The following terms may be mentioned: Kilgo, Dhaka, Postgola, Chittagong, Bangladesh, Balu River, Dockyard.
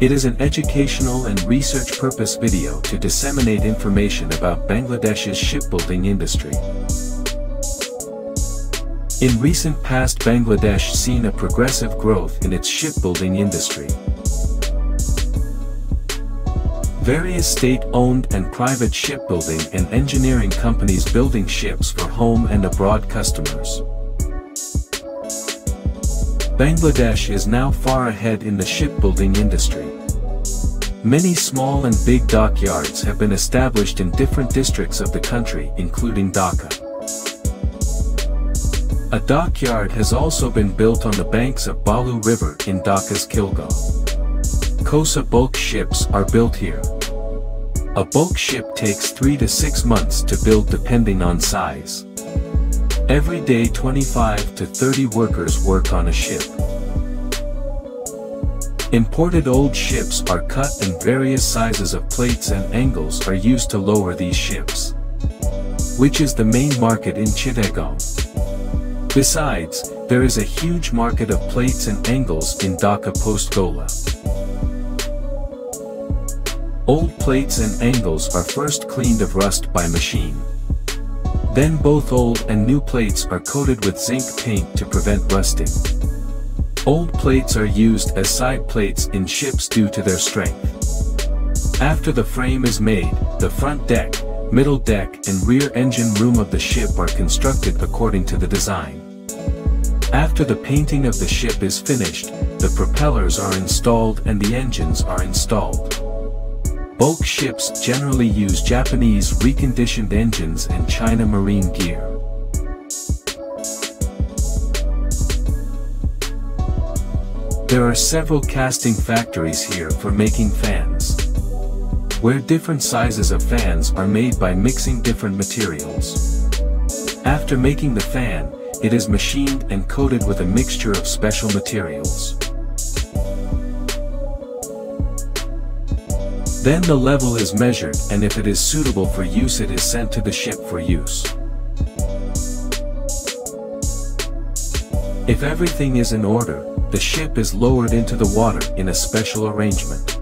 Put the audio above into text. It is an educational and research purpose video to disseminate information about Bangladesh's shipbuilding industry. In recent past, Bangladesh seen a progressive growth in its shipbuilding industry. Various state-owned and private shipbuilding and engineering companies building ships for home and abroad customers. Bangladesh is now far ahead in the shipbuilding industry. Many small and big dockyards have been established in different districts of the country, including Dhaka. A dockyard has also been built on the banks of Balu River in Dhaka's Kilgo. Kosa bulk ships are built here. A bulk ship takes 3 to 6 months to build depending on size. Every day 25 to 30 workers work on a ship. Imported old ships are cut and various sizes of plates and angles are used to lower these ships, which is the main market in Chittagong. Besides, there is a huge market of plates and angles in Dhaka Postgola. Old plates and angles are first cleaned of rust by machine. Then both old and new plates are coated with zinc paint to prevent rusting. Old plates are used as side plates in ships due to their strength. After the frame is made, the front deck, middle deck and rear engine room of the ship are constructed according to the design. After the painting of the ship is finished, the propellers are installed and the engines are installed. Bulk ships generally use Japanese reconditioned engines and China marine gear. There are several casting factories here for making fans, where different sizes of fans are made by mixing different materials. After making the fan, it is machined and coated with a mixture of special materials. Then the level is measured and if it is suitable for use it is sent to the ship for use. If everything is in order, the ship is lowered into the water in a special arrangement.